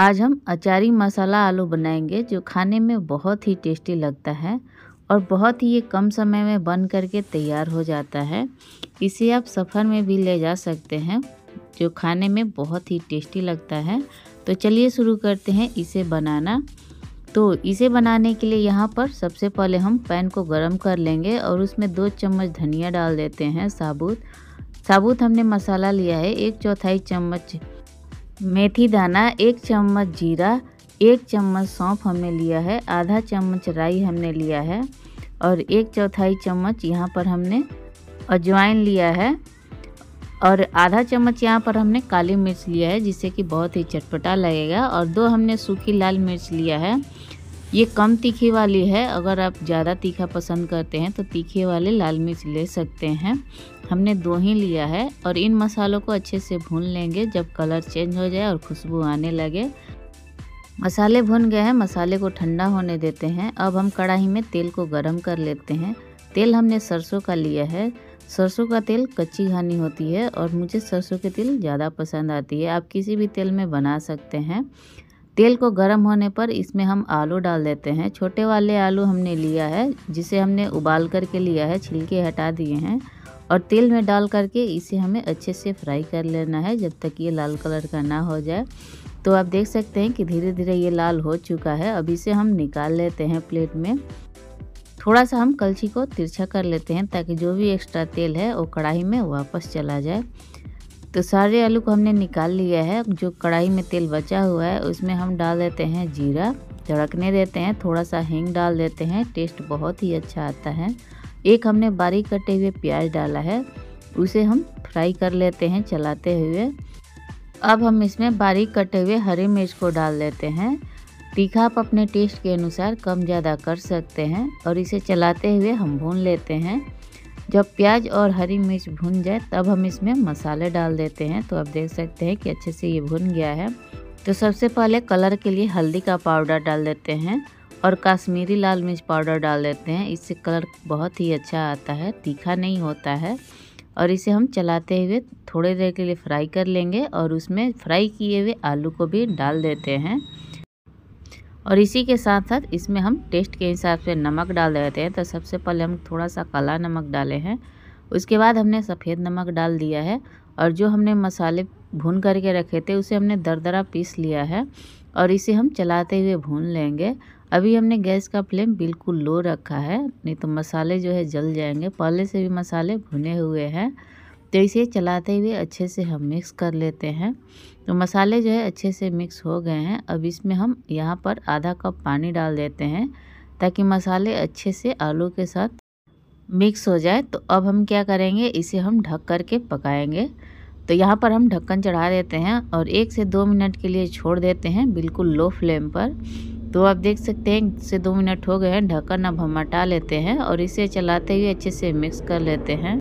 आज हम अचारी मसाला आलू बनाएंगे जो खाने में बहुत ही टेस्टी लगता है और बहुत ही ये कम समय में बन करके तैयार हो जाता है। इसे आप सफ़र में भी ले जा सकते हैं जो खाने में बहुत ही टेस्टी लगता है। तो चलिए शुरू करते हैं इसे बनाना। तो इसे बनाने के लिए यहाँ पर सबसे पहले हम पैन को गर्म कर लेंगे और उसमें 2 चम्मच धनिया डाल देते हैं साबुत हमने मसाला लिया है, 1/4 चम्मच मेथी दाना, 1 चम्मच जीरा, 1 चम्मच सौंफ हमने लिया है, आधा चम्मच राई हमने लिया है और 1/4 चम्मच यहाँ पर हमने अजवाइन लिया है और आधा चम्मच यहाँ पर हमने काली मिर्च लिया है जिससे कि बहुत ही चटपटा लगेगा। और 2 हमने सूखी लाल मिर्च लिया है, ये कम तीखी वाली है, अगर आप ज़्यादा तीखा पसंद करते हैं तो तीखे वाले लाल मिर्च ले सकते हैं, हमने 2 ही लिया है। और इन मसालों को अच्छे से भून लेंगे जब कलर चेंज हो जाए और खुशबू आने लगे। मसाले भुन गए हैं, मसाले को ठंडा होने देते हैं। अब हम कढ़ाई में तेल को गर्म कर लेते हैं। तेल हमने सरसों का लिया है, सरसों का तेल कच्ची घानी होती है और मुझे सरसों के तेल ज़्यादा पसंद आती है, आप किसी भी तेल में बना सकते हैं। तेल को गर्म होने पर इसमें हम आलू डाल देते हैं। छोटे वाले आलू हमने लिया है जिसे हमने उबाल करके लिया है, छिलके हटा दिए हैं और तेल में डाल करके इसे हमें अच्छे से फ्राई कर लेना है जब तक ये लाल कलर का ना हो जाए। तो आप देख सकते हैं कि धीरे धीरे ये लाल हो चुका है। अब इसे हम निकाल लेते हैं प्लेट में। थोड़ा सा हम कलछी को तिरछा कर लेते हैं ताकि जो भी एक्स्ट्रा तेल है वो कढ़ाई में वापस चला जाए। तो सारे आलू को हमने निकाल लिया है। जो कढ़ाई में तेल बचा हुआ है उसमें हम डाल देते हैं जीरा, झड़कने देते हैं, थोड़ा सा हींग डाल देते हैं, टेस्ट बहुत ही अच्छा आता है। एक हमने बारीक कटे हुए प्याज डाला है, उसे हम फ्राई कर लेते हैं चलाते हुए। अब हम इसमें बारीक कटे हुए हरी मिर्च को डाल देते हैं। तीखा आप अपने टेस्ट के अनुसार कम ज़्यादा कर सकते हैं और इसे चलाते हुए हम भून लेते हैं। जब प्याज और हरी मिर्च भून जाए तब हम इसमें मसाले डाल देते हैं। तो आप देख सकते हैं कि अच्छे से ये भून गया है। तो सबसे पहले कलर के लिए हल्दी का पाउडर डाल देते हैं और कश्मीरी लाल मिर्च पाउडर डाल देते हैं, इससे कलर बहुत ही अच्छा आता है, तीखा नहीं होता है। और इसे हम चलाते हुए थोड़ी देर के लिए फ्राई कर लेंगे और उसमें फ्राई किए हुए आलू को भी डाल देते हैं। और इसी के साथ साथ इसमें हम टेस्ट के हिसाब से नमक डाल देते हैं। तो सबसे पहले हम थोड़ा सा काला नमक डाले हैं, उसके बाद हमने सफ़ेद नमक डाल दिया है और जो हमने मसाले भून करके रखे थे उसे हमने दरदरा पीस लिया है और इसे हम चलाते हुए भून लेंगे। अभी हमने गैस का फ्लेम बिल्कुल लो रखा है, नहीं तो मसाले जो है जल जाएंगे, पहले से भी मसाले भुने हुए हैं। तो इसे चलाते हुए अच्छे से हम मिक्स कर लेते हैं। तो मसाले जो है अच्छे से मिक्स हो गए हैं। अब इसमें हम यहाँ पर आधा कप पानी डाल देते हैं ताकि मसाले अच्छे से आलू के साथ मिक्स हो जाए। तो अब हम क्या करेंगे, इसे हम ढक करके पकाएंगे। तो यहाँ पर हम ढक्कन चढ़ा देते हैं और 1 से 2 मिनट के लिए छोड़ देते हैं बिल्कुल लो फ्लेम पर। तो आप देख सकते हैं 1 से 2 मिनट हो गए हैं, ढक्कन अब हम हटा लेते हैं और इसे चलाते हुए अच्छे से मिक्स कर लेते हैं।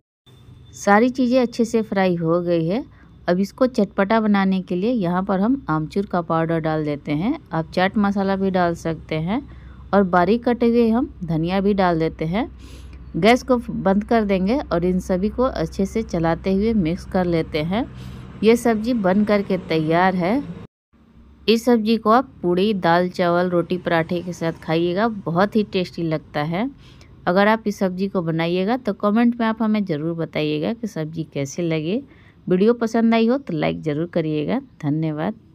सारी चीज़ें अच्छे से फ्राई हो गई है। अब इसको चटपटा बनाने के लिए यहाँ पर हम आमचूर का पाउडर डाल देते हैं, आप चाट मसाला भी डाल सकते हैं और बारीक कटे हुए हम धनिया भी डाल देते हैं। गैस को बंद कर देंगे और इन सभी को अच्छे से चलाते हुए मिक्स कर लेते हैं। ये सब्ज़ी बन करके तैयार है। इस सब्ज़ी को आप पूड़ी, दाल, चावल, रोटी, पराठे के साथ खाइएगा, बहुत ही टेस्टी लगता है। अगर आप इस सब्ज़ी को बनाइएगा तो कमेंट में आप हमें ज़रूर बताइएगा कि सब्ज़ी कैसे लगे। वीडियो पसंद आई हो तो लाइक ज़रूर करिएगा। धन्यवाद।